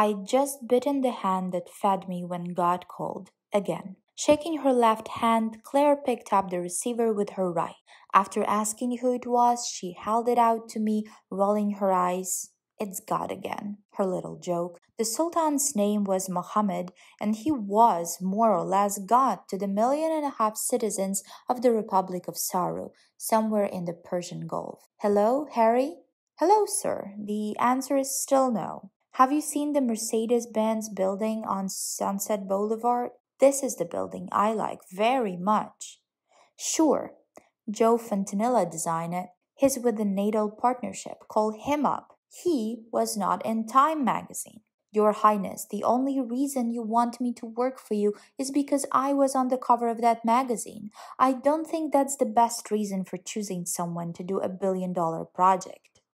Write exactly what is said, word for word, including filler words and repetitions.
I'd just bitten the hand that fed me when God called, again. Shaking her left hand, Claire picked up the receiver with her right. After asking who it was, she held it out to me, rolling her eyes. It's God again, her little joke. The Sultan's name was Mohammed, and he was more or less God to the million and a half citizens of the Republic of Saru, somewhere in the Persian Gulf. Hello, Harry? Hello, sir. The answer is still no. Have you seen the Mercedes-Benz building on Sunset Boulevard? This is the building I like very much. Sure. Joe Fontanilla designed it. He's with the Nadel Partnership. Call him up. He was not in Time magazine. Your Highness, the only reason you want me to work for you is because I was on the cover of that magazine. I don't think that's the best reason for choosing someone to do a billion dollar project.